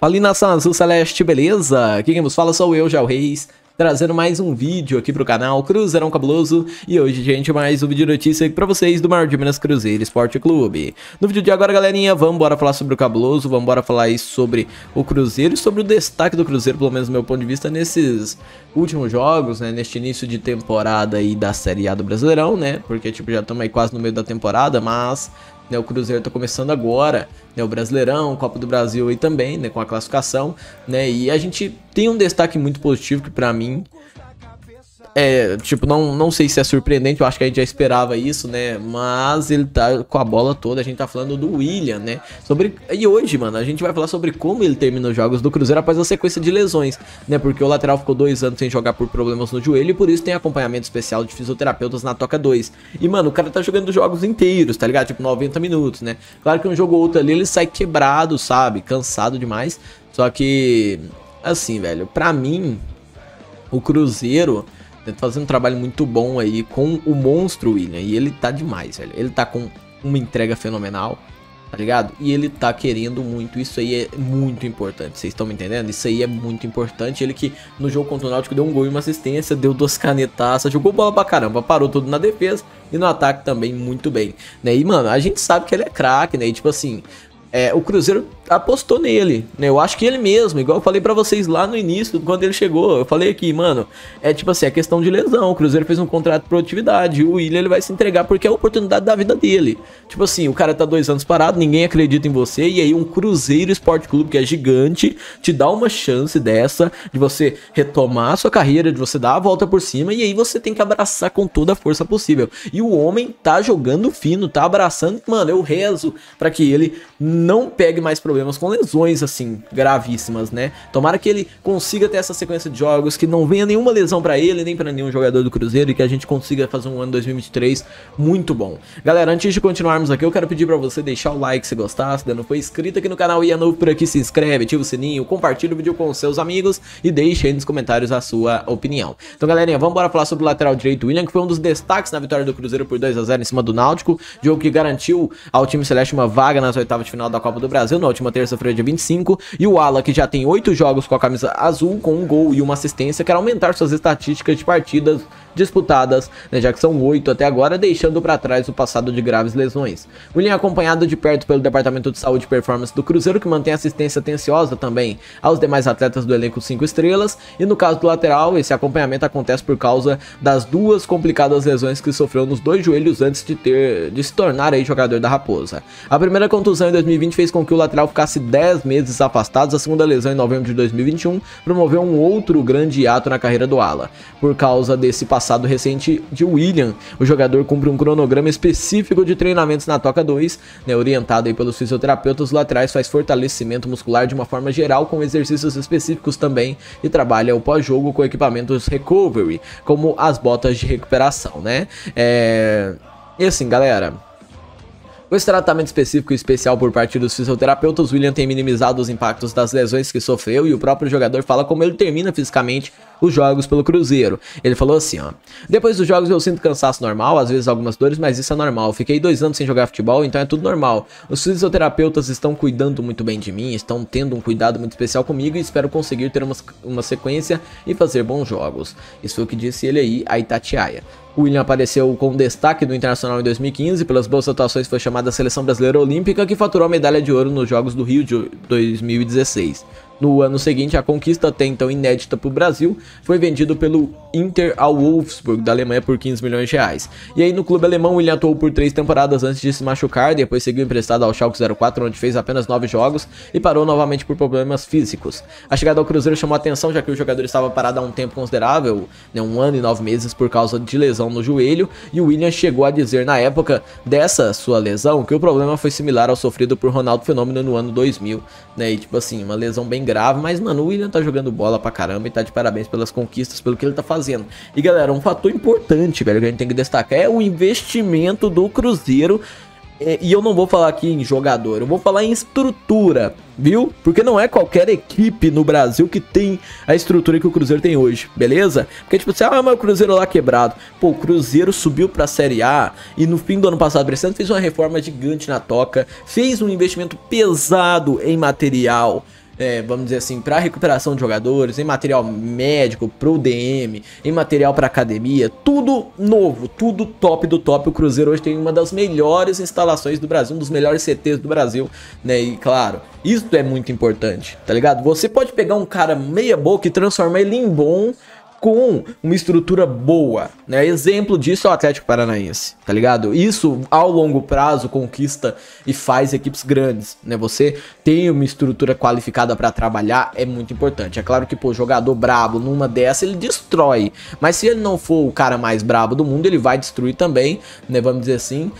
Falinação Azul Celeste, beleza? Aqui quem vos fala sou eu, Jairo Reis, trazendo mais um vídeo aqui pro canal Cruzeirão Cabuloso. E hoje, gente, mais um vídeo de notícia aqui pra vocês do maior de Minas, Cruzeiro Esporte Clube. No vídeo de agora, galerinha, vamos embora falar sobre o Cabuloso, vamos embora falar aí sobre o Cruzeiro e sobre o destaque do Cruzeiro, pelo menos do meu ponto de vista, nesses últimos jogos, né, neste início de temporada aí da Série A do Brasileirão, né, porque, tipo, já estamos aí quase no meio da temporada, mas... o Cruzeiro tá começando agora, o Brasileirão, Copa do Brasil aí também, com a classificação, e a gente tem um destaque muito positivo que pra mim, não sei se é surpreendente, eu acho que a gente já esperava isso, mas ele tá com a bola toda, a gente tá falando do William, e hoje, mano, a gente vai falar sobre como ele termina os jogos do Cruzeiro após a sequência de lesões, porque o lateral ficou 2 anos sem jogar por problemas no joelho e por isso tem acompanhamento especial de fisioterapeutas na Toca II, e mano, o cara tá jogando os jogos inteiros, tá ligado, 90 minutos, claro que um jogo ou outro ali ele sai quebrado, sabe, cansado demais, só que, assim, velho, pra mim, o Cruzeiro... fazendo um trabalho muito bom aí com o monstro William, e ele tá demais, velho. Ele tá com uma entrega fenomenal, tá ligado? E ele tá querendo muito, isso aí é muito importante, vocês estão me entendendo? Isso aí é muito importante, ele que no jogo contra o Náutico deu um gol e uma assistência, deu 2 canetaças, jogou bola pra caramba, parou tudo na defesa e no ataque também muito bem, E, mano, a gente sabe que ele é craque, E, tipo assim... o Cruzeiro apostou nele, Eu acho que ele mesmo, igual eu falei pra vocês lá no início, quando ele chegou, eu falei aqui, mano, é questão de lesão, o Cruzeiro fez um contrato de produtividade, o William ele vai se entregar porque é a oportunidade da vida dele. Tipo assim, o cara tá 2 anos parado, ninguém acredita em você, e aí um Cruzeiro Esporte Clube que é gigante, te dá uma chance dessa, de você retomar a sua carreira, de você dar a volta por cima, e aí você tem que abraçar com toda a força possível. E o homem tá jogando fino, tá abraçando, mano, eu rezo pra que ele... não pegue mais problemas com lesões, assim, gravíssimas, Tomara que ele consiga ter essa sequência de jogos, que não venha nenhuma lesão pra ele, nem pra nenhum jogador do Cruzeiro, e que a gente consiga fazer um ano 2023 muito bom. Galera, antes de continuarmos aqui, eu quero pedir pra você deixar o like se gostar, se ainda não foi inscrito aqui no canal e é novo por aqui, se inscreve, ativa o sininho, compartilha o vídeo com os seus amigos e deixa aí nos comentários a sua opinião. Então, galerinha, vamos embora falar sobre o lateral direito William, que foi um dos destaques na vitória do Cruzeiro por 2 a 0 em cima do Náutico, jogo que garantiu ao time celeste uma vaga nas oitavas de final da Copa do Brasil, na última terça-feira, dia 25, e o Ala, que já tem 8 jogos com a camisa azul, com um gol e uma assistência, quer aumentar suas estatísticas de partidas disputadas, já que são 8 até agora, deixando para trás o passado de graves lesões. William é acompanhado de perto pelo Departamento de Saúde e Performance do Cruzeiro, que mantém assistência atenciosa também aos demais atletas do elenco 5 estrelas, e no caso do lateral, esse acompanhamento acontece por causa das 2 complicadas lesões que sofreu nos 2 joelhos antes de se tornar aí jogador da Raposa. A primeira contusão em 2020 fez com que o lateral ficasse 10 meses afastado, a segunda lesão em novembro de 2021 promoveu um outro grande hiato na carreira do Ala. Por causa desse passado recente de William, o jogador cumpre um cronograma específico de treinamentos na Toca II, orientado aí pelos fisioterapeutas laterais, faz fortalecimento muscular de uma forma geral, com exercícios específicos também, e trabalha o pós-jogo com equipamentos recovery, como as botas de recuperação, E assim, galera... com esse tratamento específico e especial por parte dos fisioterapeutas, William tem minimizado os impactos das lesões que sofreu, e o próprio jogador fala como ele termina fisicamente os jogos pelo Cruzeiro. Ele falou assim, ó: depois dos jogos eu sinto cansaço normal, às vezes algumas dores, mas isso é normal. Fiquei 2 anos sem jogar futebol, então é tudo normal. Os fisioterapeutas estão cuidando muito bem de mim, estão tendo um cuidado muito especial comigo e espero conseguir ter uma sequência e fazer bons jogos. Isso foi o que disse ele aí a Itatiaia. William apareceu com destaque do Internacional em 2015, pelas boas atuações foi chamada a Seleção Brasileira Olímpica, que faturou a medalha de ouro nos Jogos do Rio de 2016. No ano seguinte, a conquista até então inédita para o Brasil foi vendido pelo Inter ao Wolfsburg, da Alemanha, por 15 milhões de reais. E aí no clube alemão, William atuou por 3 temporadas antes de se machucar, depois seguiu emprestado ao Schalke 04, onde fez apenas 9 jogos e parou novamente por problemas físicos. A chegada ao Cruzeiro chamou atenção, já que o jogador estava parado há um tempo considerável, 1 ano e 9 meses, por causa de lesão no joelho, e o William chegou a dizer na época dessa sua lesão que o problema foi similar ao sofrido por Ronaldo Fenômeno no ano 2000, E tipo assim, uma lesão bem grave, mas mano, o William tá jogando bola pra caramba e tá de parabéns pelas conquistas, pelo que ele tá fazendo. E galera, um fator importante, velho, que a gente tem que destacar é o investimento do Cruzeiro, e eu não vou falar aqui em jogador, eu vou falar em estrutura, viu? Porque não é qualquer equipe no Brasil que tem a estrutura que o Cruzeiro tem hoje, beleza? Porque tipo assim, ah, mas o Cruzeiro lá quebrado. Pô, o Cruzeiro subiu pra Série A e no fim do ano passado, precisando, fez uma reforma gigante na Toca, fez um investimento pesado em material, vamos dizer assim, para recuperação de jogadores, em material médico, pro DM, em material para academia, tudo novo, tudo top do top. O Cruzeiro hoje tem uma das melhores instalações do Brasil, um dos melhores CTs do Brasil, né? E claro, isso é muito importante, tá ligado? Você pode pegar um cara meia boca e transformar ele em bom com uma estrutura boa, né? Exemplo disso é o Atlético Paranaense, tá ligado? Isso, ao longo prazo, conquista e faz equipes grandes, né? Você ter uma estrutura qualificada pra trabalhar é muito importante. É claro que, pô, jogador brabo numa dessa, ele destrói. Mas se ele não for o cara mais brabo do mundo, ele vai destruir também, né? Vamos dizer assim,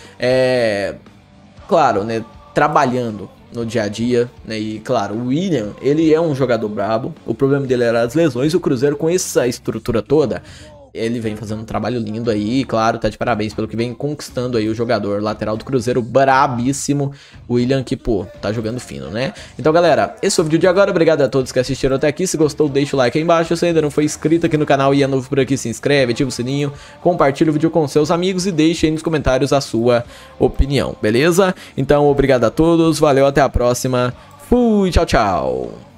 claro, né? Trabalhando no dia a dia, né? E claro, o William, ele é um jogador brabo, o problema dele era as lesões, e o Cruzeiro, com essa estrutura toda, ele vem fazendo um trabalho lindo aí, e claro, tá de parabéns pelo que vem conquistando aí o jogador lateral do Cruzeiro, brabíssimo, o William, que, pô, tá jogando fino, né? Então, galera, esse foi o vídeo de agora, obrigado a todos que assistiram até aqui, se gostou, deixa o like aí embaixo, se ainda não foi inscrito aqui no canal e é novo por aqui, se inscreve, ativa o sininho, compartilha o vídeo com seus amigos e deixa aí nos comentários a sua opinião, beleza? Então, obrigado a todos, valeu, até a próxima, fui, tchau, tchau!